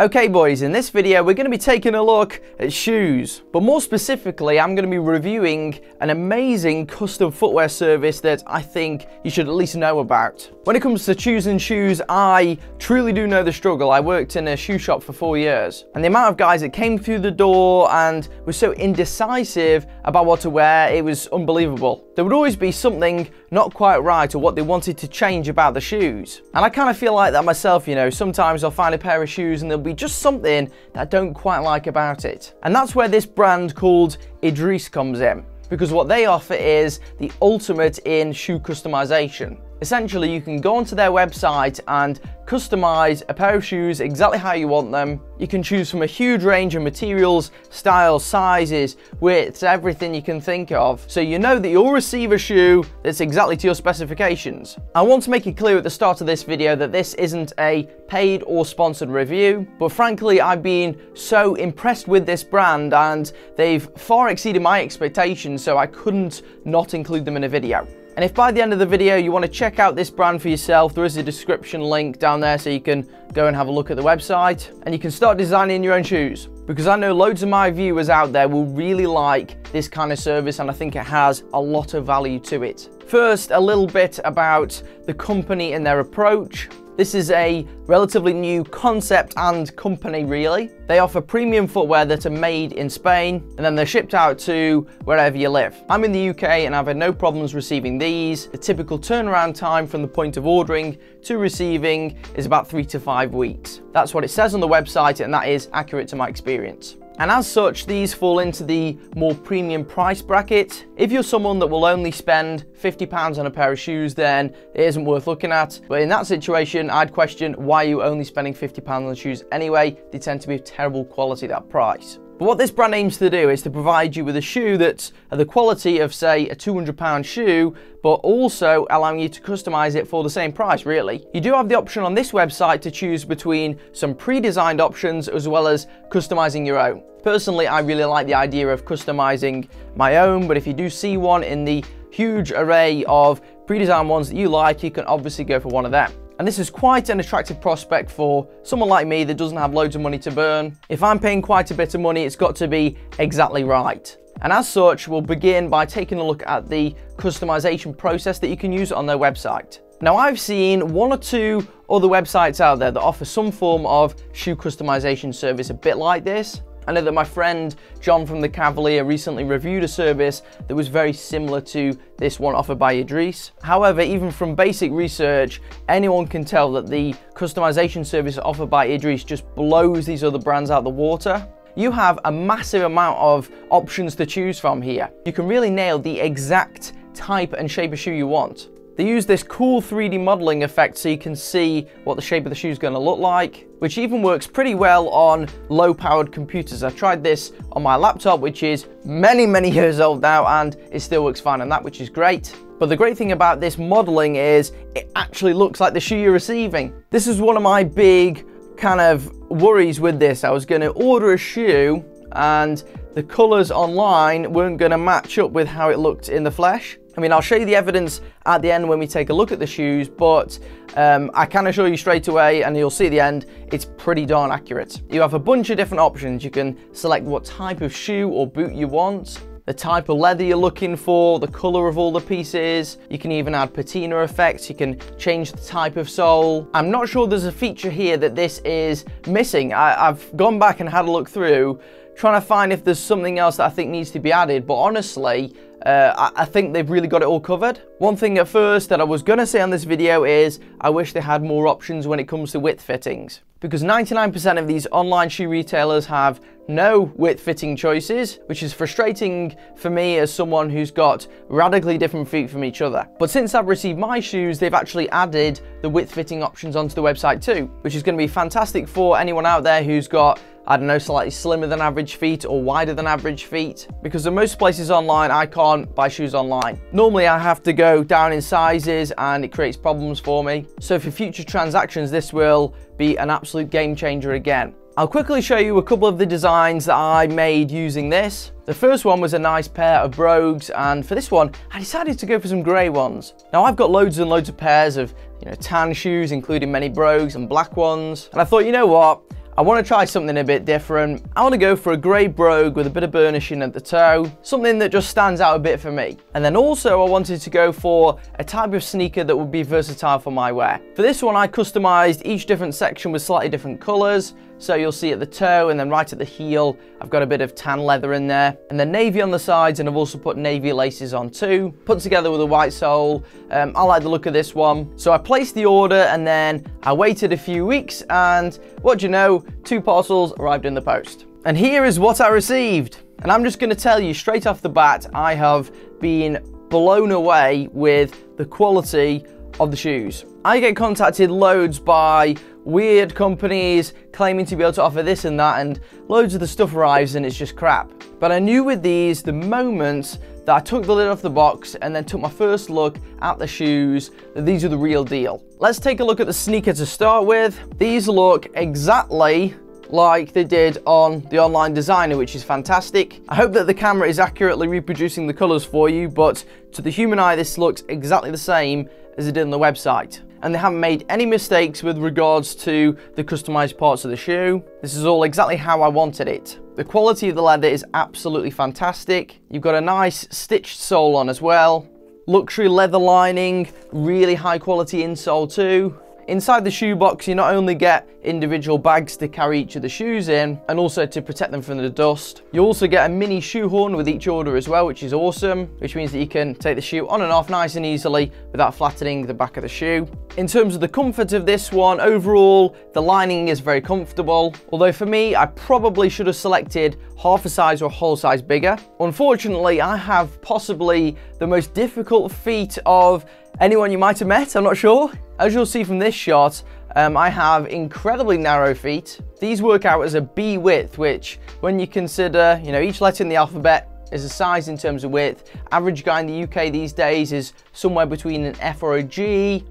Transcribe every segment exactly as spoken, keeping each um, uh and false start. Okay boys, in this video we're going to be taking a look at shoes, but more specifically I'm going to be reviewing an amazing custom footwear service that I think you should at least know about. When it comes to choosing shoes, I truly do know the struggle. I worked in a shoe shop for four years and the amount of guys that came through the door and were so indecisive about what to wear, it was unbelievable. There would always be something not quite right or what they wanted to change about the shoes. And I kind of feel like that myself, you know, sometimes I'll find a pair of shoes and they'll be just something that I don't quite like about it. And that's where this brand called Idrese comes in, because what they offer is the ultimate in shoe customization. Essentially, you can go onto their website and customize a pair of shoes exactly how you want them. You can choose from a huge range of materials, styles, sizes, widths, everything you can think of. So you know that you'll receive a shoe that's exactly to your specifications. I want to make it clear at the start of this video that this isn't a paid or sponsored review, but frankly, I've been so impressed with this brand and they've far exceeded my expectations, so I couldn't not include them in a video. And if by the end of the video you want to check out this brand for yourself, there is a description link down there so you can go and have a look at the website and you can start designing your own shoes. Because I know loads of my viewers out there will really like this kind of service and I think it has a lot of value to it. First, a little bit about the company and their approach. This is a relatively new concept and company really. They offer premium footwear that are made in Spain and then they're shipped out to wherever you live. I'm in the U K and I've had no problems receiving these. The typical turnaround time from the point of ordering to receiving is about three to five weeks. That's what it says on the website and that is accurate to my experience. And as such, these fall into the more premium price bracket. If you're someone that will only spend fifty pounds on a pair of shoes, then it isn't worth looking at. But in that situation, I'd question why you're only spending fifty pounds on shoes anyway. They tend to be of terrible quality at that price. But what this brand aims to do is to provide you with a shoe that's the quality of, say, a two hundred pound shoe, but also allowing you to customize it for the same price, really. You do have the option on this website to choose between some pre-designed options as well as customizing your own. Personally, I really like the idea of customizing my own, but if you do see one in the huge array of pre-designed ones that you like, you can obviously go for one of them. And this is quite an attractive prospect for someone like me that doesn't have loads of money to burn. If I'm paying quite a bit of money, it's got to be exactly right. And as such, we'll begin by taking a look at the customization process that you can use on their website. Now, I've seen one or two other websites out there that offer some form of shoe customization service a bit like this. I know that my friend John from The Cavalier recently reviewed a service that was very similar to this one offered by Idrese. However, even from basic research, anyone can tell that the customization service offered by Idrese just blows these other brands out the water. You have a massive amount of options to choose from here. You can really nail the exact type and shape of shoe you want. They use this cool three D modeling effect so you can see what the shape of the shoe is going to look like, which even works pretty well on low powered computers. I tried this on my laptop, which is many, many years old now, and it still works fine on that, which is great. But the great thing about this modeling is it actually looks like the shoe you're receiving. This is one of my big kind of worries with this. I was going to order a shoe and the colors online weren't going to match up with how it looked in the flesh. I mean, I'll show you the evidence at the end when we take a look at the shoes, but um, I can assure you straight away, and you'll see at the end, it's pretty darn accurate. You have a bunch of different options. You can select what type of shoe or boot you want, the type of leather you're looking for, the color of all the pieces. You can even add patina effects. You can change the type of sole. I'm not sure there's a feature here that this is missing. I, I've gone back and had a look through, trying to find if there's something else that I think needs to be added, but honestly, uh, I, I think they've really got it all covered. One thing at first that I was gonna say on this video is, I wish they had more options when it comes to width fittings, because ninety-nine percent of these online shoe retailers have no width fitting choices, which is frustrating for me as someone who's got radically different feet from each other. But since I've received my shoes, they've actually added the width fitting options onto the website too, which is gonna be fantastic for anyone out there who's got, I don't know, slightly slimmer than average feet or wider than average feet, because in most places online, I can't buy shoes online. Normally I have to go down in sizes and it creates problems for me. So for future transactions, this will be an absolute game changer again. I'll quickly show you a couple of the designs that I made using this. The first one was a nice pair of brogues, and for this one, I decided to go for some gray ones. Now I've got loads and loads of pairs of, you know, tan shoes, including many brogues and black ones. And I thought, you know what? I want to try something a bit different. I want to go for a grey brogue with a bit of burnishing at the toe, something that just stands out a bit for me. And then also I wanted to go for a type of sneaker that would be versatile for my wear. For this one I customised each different section with slightly different colours. So you'll see at the toe and then right at the heel, I've got a bit of tan leather in there and then navy on the sides, and I've also put navy laces on too, put together with a white sole. Um, I like the look of this one. So I placed the order and then I waited a few weeks and what do you know, two parcels arrived in the post. And here is what I received. And I'm just gonna tell you straight off the bat, I have been blown away with the quality of the shoes. I get contacted loads by weird companies claiming to be able to offer this and that, and loads of the stuff arrives and it's just crap. But I knew with these, the moment that I took the lid off the box and then took my first look at the shoes, that these are the real deal. Let's take a look at the sneaker to start with. These look exactly like they did on the online designer, which is fantastic. I hope that the camera is accurately reproducing the colors for you, but to the human eye, this looks exactly the same as it did on the website. And they haven't made any mistakes with regards to the customized parts of the shoe. This is all exactly how I wanted it. The quality of the leather is absolutely fantastic. You've got a nice stitched sole on as well. Luxury leather lining, really high quality insole too. Inside the shoe box, you not only get individual bags to carry each of the shoes in and also to protect them from the dust. You also get a mini shoehorn with each order as well, which is awesome, which means that you can take the shoe on and off nice and easily without flattening the back of the shoe. In terms of the comfort of this one, overall, the lining is very comfortable. Although for me, I probably should have selected half a size or a whole size bigger. Unfortunately, I have possibly the most difficult feat of anyone you might have met, I'm not sure. As you'll see from this shot, um, I have incredibly narrow feet. These work out as a B width, which when you consider, you know, each letter in the alphabet is a size in terms of width. Average guy in the U K these days is somewhere between an F or a G.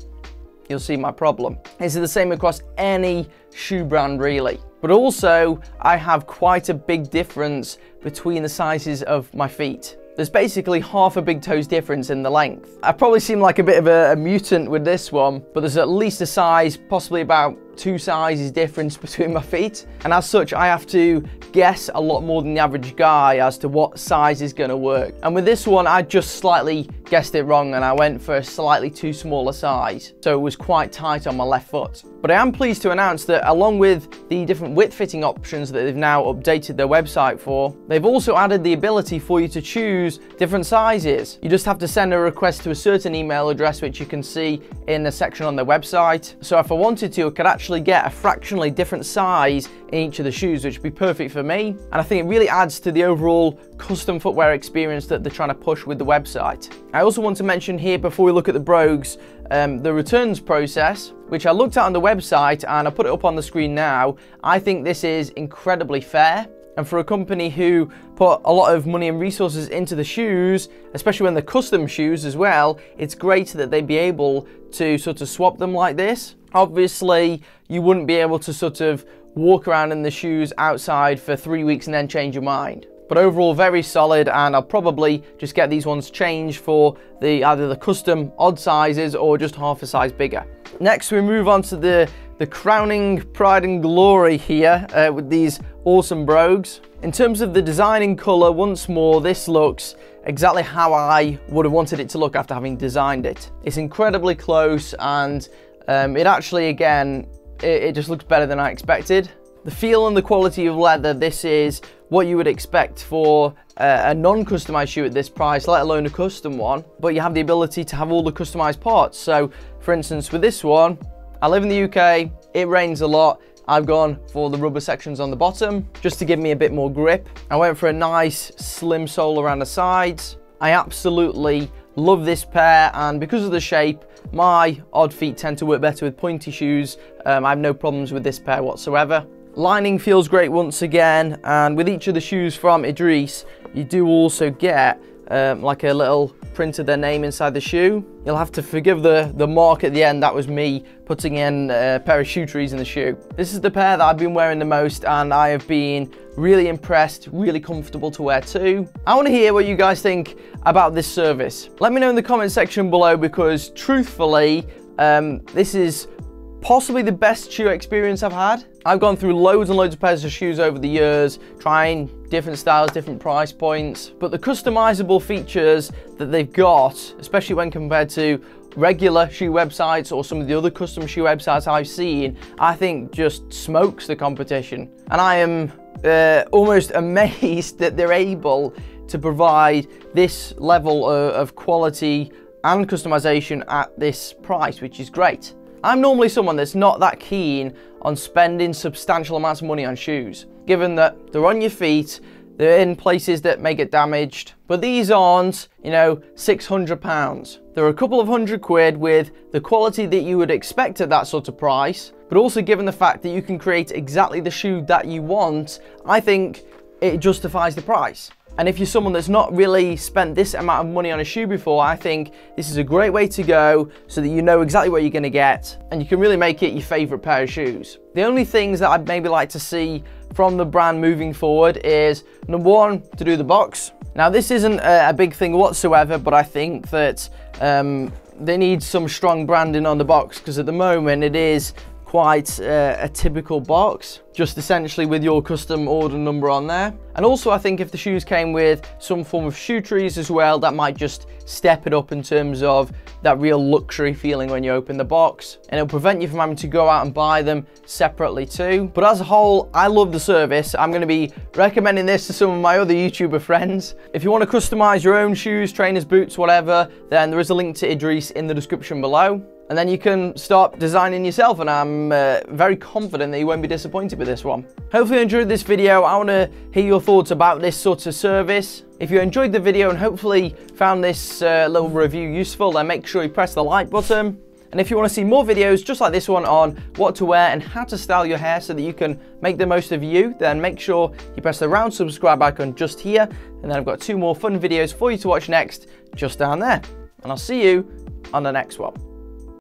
You'll see my problem. It's the same across any shoe brand really. But also, I have quite a big difference between the sizes of my feet. There's basically half a big toe's difference in the length. I probably seem like a bit of a, a mutant with this one, but there's at least a size, possibly about two sizes difference between my feet. And as such, I have to guess a lot more than the average guy as to what size is gonna work. And with this one, I just slightly guessed it wrong and I went for a slightly too small a size. So it was quite tight on my left foot. But I am pleased to announce that along with the different width fitting options that they've now updated their website for, they've also added the ability for you to choose different sizes. You just have to send a request to a certain email address, which you can see in the section on their website. So if I wanted to, I could actually get a fractionally different size in each of the shoes, which would be perfect for me. And I think it really adds to the overall custom footwear experience that they're trying to push with the website. I also want to mention here, before we look at the brogues, um, the returns process, which I looked at on the website and I put it up on the screen now. I think this is incredibly fair. And for a company who put a lot of money and resources into the shoes, especially when they're custom shoes as well, it's great that they'd be able to sort of swap them like this. Obviously, you wouldn't be able to sort of walk around in the shoes outside for three weeks and then change your mind. But overall, very solid, and I'll probably just get these ones changed for the either the custom odd sizes or just half a size bigger. Next, we move on to the, the crowning pride and glory here uh, with these awesome brogues. In terms of the design in colour, once more, this looks exactly how I would have wanted it to look after having designed it. It's incredibly close, and um, it actually, again, it, it just looks better than I expected. The feel and the quality of leather, this is what you would expect for uh, a non-customized shoe at this price, let alone a custom one, but you have the ability to have all the customized parts. So for instance, with this one, I live in the U K, it rains a lot. I've gone for the rubber sections on the bottom just to give me a bit more grip. I went for a nice slim sole around the sides. I absolutely love this pair, and because of the shape, my odd feet tend to work better with pointy shoes. Um, I have no problems with this pair whatsoever. Lining feels great once again, and with each of the shoes from Idrese, you do also get um, like a little print of their name inside the shoe. You'll have to forgive the, the mark at the end, that was me putting in a pair of shoe trees in the shoe. This is the pair that I've been wearing the most, and I have been really impressed, really comfortable to wear too. I want to hear what you guys think about this service. Let me know in the comment section below, because truthfully, um, this is Possibly the best shoe experience I've had. I've gone through loads and loads of pairs of shoes over the years, trying different styles, different price points, but the customizable features that they've got, especially when compared to regular shoe websites or some of the other custom shoe websites I've seen, I think just smokes the competition. And I am uh, almost amazed that they're able to provide this level of, of quality and customization at this price, which is great. I'm normally someone that's not that keen on spending substantial amounts of money on shoes, given that they're on your feet, they're in places that may get damaged, but these aren't, you know, six hundred pounds. They're a couple of hundred quid with the quality that you would expect at that sort of price, but also given the fact that you can create exactly the shoe that you want, I think it justifies the price. And if you're someone that's not really spent this amount of money on a shoe before, I think this is a great way to go so that you know exactly what you're gonna get and you can really make it your favorite pair of shoes. The only things that I'd maybe like to see from the brand moving forward is, number one, to do the box. Now this isn't a big thing whatsoever, but I think that um, they need some strong branding on the box, because at the moment it is quite uh, a typical box, just essentially with your custom order number on there. And also I think if the shoes came with some form of shoe trees as well, that might just step it up in terms of that real luxury feeling when you open the box, and it'll prevent you from having to go out and buy them separately too. But as a whole, I love the service. I'm going to be recommending this to some of my other YouTuber friends. If you want to customize your own shoes, trainers, boots, whatever, then there is a link to Idrese in the description below. And then you can start designing yourself, and I'm uh, very confident that you won't be disappointed with this one. Hopefully you enjoyed this video. I want to hear your thoughts about this sort of service. If you enjoyed the video and hopefully found this uh, little review useful, then make sure you press the like button. And if you want to see more videos just like this one on what to wear and how to style your hair so that you can make the most of you, then make sure you press the round subscribe icon just here. And then I've got two more fun videos for you to watch next just down there. And I'll see you on the next one.